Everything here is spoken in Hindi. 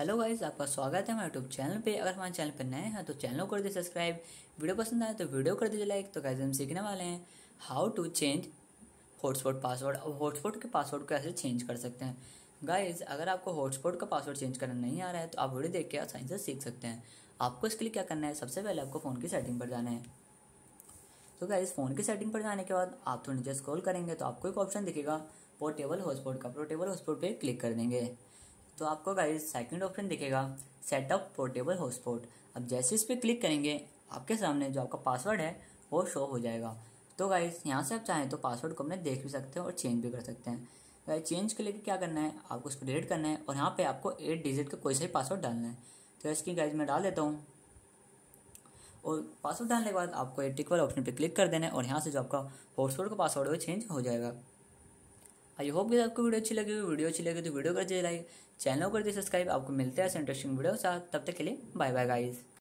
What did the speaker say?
हेलो गाइस, आपका स्वागत है हमारे यूट्यूब चैनल पे। अगर हमारे चैनल पर नए हैं तो चैनल को कर दीजिए सब्सक्राइब, वीडियो पसंद आए तो वीडियो कर दीजिए लाइक। तो गाइस हम सीखने वाले हैं how to change hotspot password. अब हॉटस्पॉट के पासवर्ड को ऐसे चेंज कर सकते हैं। गाइस अगर आपको हॉटस्पॉट का पासवर्ड चेंज करना नहीं आ रहा है तो आप वीडियो देख के आसानी से सीख सकते हैं। आपको इसके लिए क्या करना है, सबसे पहले आपको फ़ोन की सेटिंग पर जाना है। तो गाइस फ़ोन की सेटिंग पर जाने के बाद आप थोड़ा नीचे स्क्रॉल करेंगे तो आपको एक ऑप्शन दिखेगा पोर्टेबल हॉटस्पॉट का। पोर्टेबल हॉटस्पॉट पर क्लिक कर देंगे तो आपको गाइस सेकंड ऑप्शन दिखेगा सेटअप पोर्टेबल हॉटस्पॉट। अब जैसे इस पर क्लिक करेंगे आपके सामने जो आपका पासवर्ड है वो शो हो जाएगा। तो गाइस यहाँ से आप चाहें तो पासवर्ड को अपने देख भी सकते हैं और चेंज भी कर सकते हैं। गाइस चेंज के लिए क्या करना है, आपको उसको डिलीट करना है और यहाँ पे आपको 8 डिजिट का कोई सा भी पासवर्ड डालना है। तो इसकी गाइस मैं डाल देता हूँ और पासवर्ड डालने के बाद आपको एक टिक वाला ऑप्शन पर क्लिक कर देना है और यहाँ से जो आपका हॉटस्पॉट का पासवर्ड है वो चेंज हो जाएगा। आई होप कि आपको वीडियो अच्छी लगी होगी। वीडियो अच्छी लगी तो वीडियो कर दीजिए लाइक, चैनल को कर दीजिए सब्सक्राइब। आपको मिलते हैं ऐसे इंटरेस्टिंग वीडियो के साथ, तब तक के लिए बाय बाय गाइस।